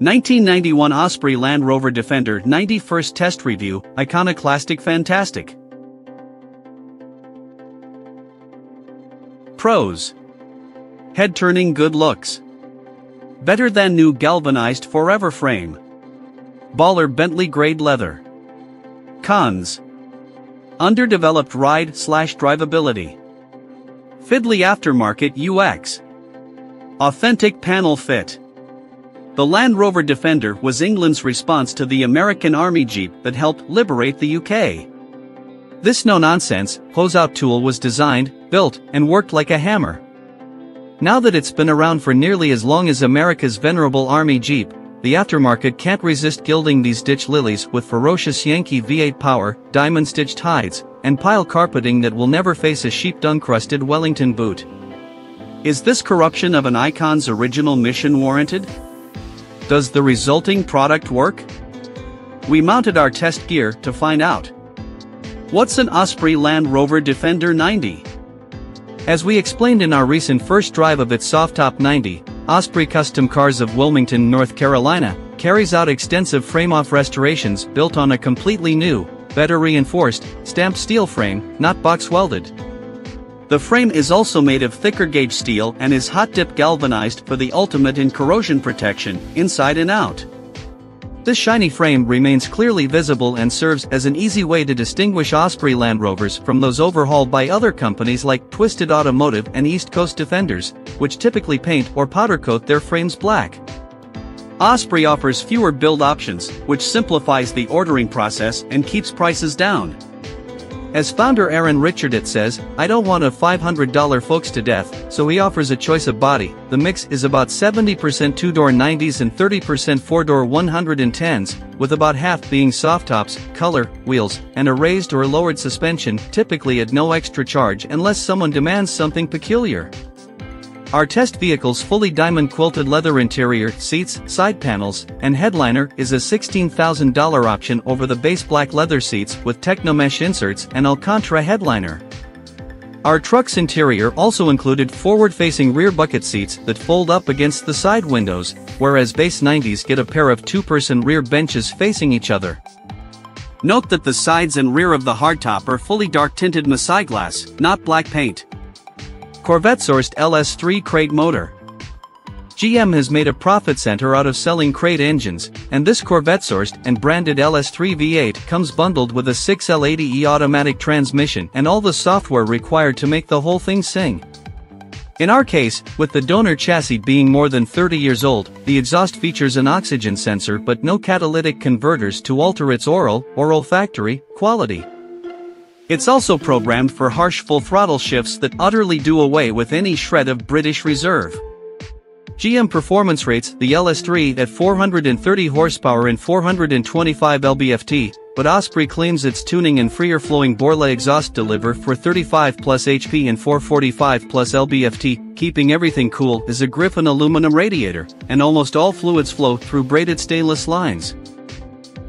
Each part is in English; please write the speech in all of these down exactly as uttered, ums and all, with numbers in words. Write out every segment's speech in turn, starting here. nineteen ninety-one Osprey Land Rover Defender ninety First Test Review, Iconoclastic Fantastic. Pros: head-turning good looks, better than new galvanized forever frame, baller Bentley grade leather. Cons: underdeveloped ride slash drivability, fiddly aftermarket U X, authentic panel fit. The Land Rover Defender was England's response to the American Army Jeep that helped liberate the U K. This no-nonsense, hose-out tool was designed, built, and worked like a hammer. Now that it's been around for nearly as long as America's venerable Army Jeep, the aftermarket can't resist gilding these ditch lilies with ferocious Yankee V eight power, diamond-stitched hides, and pile carpeting that will never face a sheep-dung-crusted Wellington boot. Is this corruption of an icon's original mission warranted? Does the resulting product work? We mounted our test gear to find out. What's an Osprey Land Rover Defender ninety? As we explained in our recent first drive of its Softtop ninety, Osprey Custom Cars of Wilmington, North Carolina, carries out extensive frame-off restorations built on a completely new, better reinforced, stamped steel frame, not box-welded. The frame is also made of thicker gauge steel and is hot-dip galvanized for the ultimate in corrosion protection, inside and out. This shiny frame remains clearly visible and serves as an easy way to distinguish Osprey Land Rovers from those overhauled by other companies like Twisted Automotive and East Coast Defenders, which typically paint or powder coat their frames black. Osprey offers fewer build options, which simplifies the ordering process and keeps prices down. As founder Aaron Richardt says, "I don't want to five hundred dollar folks to death, so he offers a choice of body. The mix is about seventy percent two-door nineties and thirty percent four-door one hundred tens, with about half being soft tops, color, wheels, and a raised or lowered suspension, typically at no extra charge unless someone demands something peculiar." Our test vehicle's fully diamond-quilted leather interior, seats, side panels, and headliner is a sixteen thousand dollar option over the base black leather seats with Technomesh inserts and Alcantara headliner. Our truck's interior also included forward-facing rear bucket seats that fold up against the side windows, whereas base nineties get a pair of two-person rear benches facing each other. Note that the sides and rear of the hardtop are fully dark-tinted Masai glass, not black paint. Corvette-sourced L S three crate motor. G M has made a profit center out of selling crate engines, and this Corvette-sourced and branded L S three V eight comes bundled with a six L eighty E automatic transmission and all the software required to make the whole thing sing. In our case, with the donor chassis being more than thirty years old, the exhaust features an oxygen sensor but no catalytic converters to alter its oral or olfactory quality. It's also programmed for harsh full-throttle shifts that utterly do away with any shred of British reserve. G M Performance rates the L S three at four hundred thirty horsepower and four hundred twenty-five pound-feet, but Osprey claims its tuning and freer-flowing Borla exhaust deliver for thirty-five plus H P and four hundred forty-five plus pound-feet. Keeping everything cool is a Griffin aluminum radiator, and almost all fluids flow through braided stainless lines.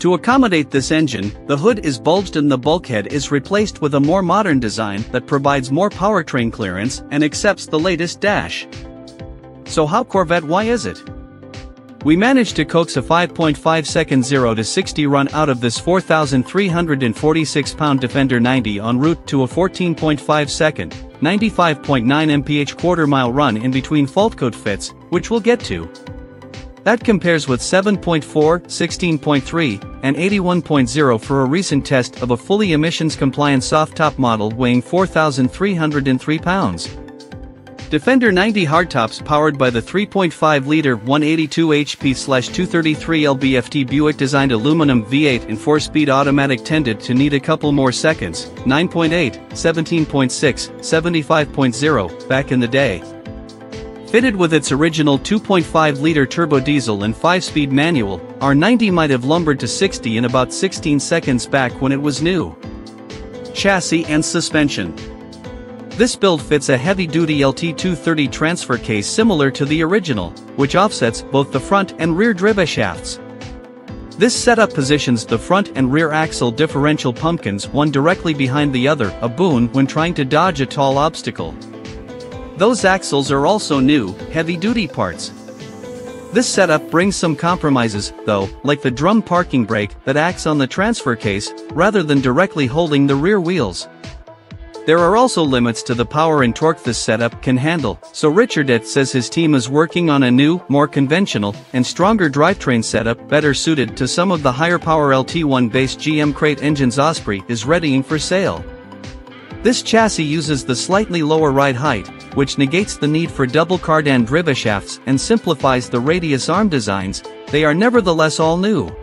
To accommodate this engine, the hood is bulged and the bulkhead is replaced with a more modern design that provides more powertrain clearance and accepts the latest dash. So how Corvette why is it? We managed to coax a five point five second zero to sixty run out of this four thousand three hundred forty-six pound Defender ninety en route to a fourteen point five second, ninety-five point nine miles per hour quarter-mile run in between fault code fits, which we'll get to. That compares with seven point four, sixteen point three, and eighty-one point zero for a recent test of a fully emissions-compliant soft-top model weighing four thousand three hundred three pounds. Defender ninety hardtops powered by the three point five liter one hundred eighty-two H P two hundred thirty-three pound-feet Buick designed aluminum V eight and four-speed automatic tended to need a couple more seconds, nine point eight, seventeen point six, seventy-five point zero, back in the day. Fitted with its original two point five liter turbo diesel and five-speed manual, our ninety might have lumbered to sixty in about sixteen seconds back when it was new. Chassis and suspension. This build fits a heavy-duty L T two thirty transfer case similar to the original, which offsets both the front and rear driveshafts. This setup positions the front and rear axle differential pumpkins one directly behind the other, a boon when trying to dodge a tall obstacle. Those axles are also new, heavy-duty parts. This setup brings some compromises, though, like the drum parking brake that acts on the transfer case, rather than directly holding the rear wheels. There are also limits to the power and torque this setup can handle, so Richardt says his team is working on a new, more conventional, and stronger drivetrain setup better suited to some of the higher power L T one based G M crate engines Osprey is readying for sale. This chassis uses the slightly lower ride height, which negates the need for double cardan driveshafts and simplifies the radius arm designs. They are nevertheless all new.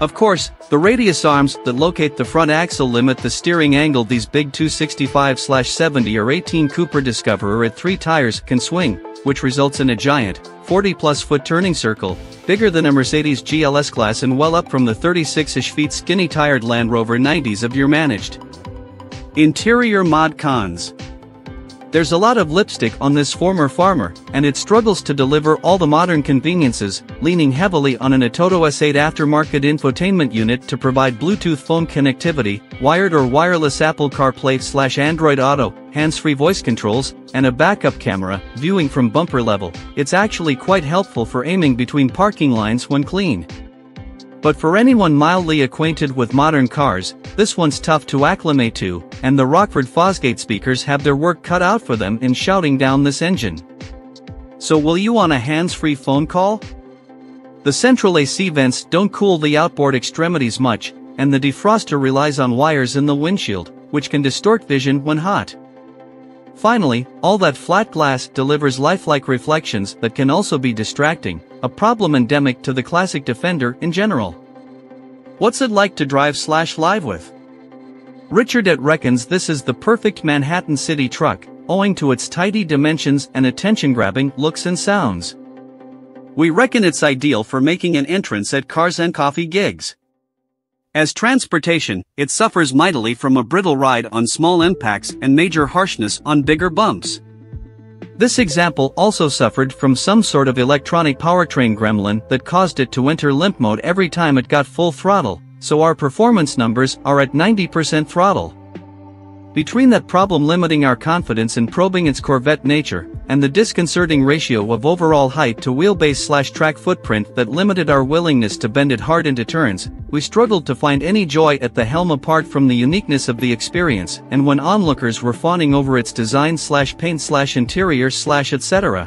Of course, the radius arms that locate the front axle limit the steering angle these big two sixty-five seventy or eighteen Cooper Discoverer at three tires can swing, which results in a giant, forty plus foot turning circle, bigger than a Mercedes G L S class and well up from the thirty-six-ish feet skinny tired Land Rover nineties of your managed. Interior mod cons. There's a lot of lipstick on this former farmer, and it struggles to deliver all the modern conveniences, leaning heavily on an Atoto S eight aftermarket infotainment unit to provide Bluetooth phone connectivity, wired or wireless Apple CarPlay/Android Auto, hands-free voice controls, and a backup camera. Viewing from bumper level, it's actually quite helpful for aiming between parking lines when clean. But for anyone mildly acquainted with modern cars, this one's tough to acclimate to, and the Rockford Fosgate speakers have their work cut out for them in shouting down this engine. So will you on a hands-free phone call? The central A C vents don't cool the outboard extremities much, and the defroster relies on wires in the windshield, which can distort vision when hot. Finally, all that flat glass delivers lifelike reflections that can also be distracting, a problem endemic to the classic Defender in general. What's it like to drive slash live with? Richardt reckons this is the perfect Manhattan City truck, owing to its tidy dimensions and attention-grabbing looks and sounds. We reckon it's ideal for making an entrance at cars and coffee gigs. As transportation, it suffers mightily from a brittle ride on small impacts and major harshness on bigger bumps. This example also suffered from some sort of electronic powertrain gremlin that caused it to enter limp mode every time it got full throttle, so our performance numbers are at ninety percent throttle. Between that problem limiting our confidence in probing its Corvette nature, and the disconcerting ratio of overall height to wheelbase slash track footprint that limited our willingness to bend it hard into turns, we struggled to find any joy at the helm apart from the uniqueness of the experience and when onlookers were fawning over its design slash paint slash interior slash et cetera.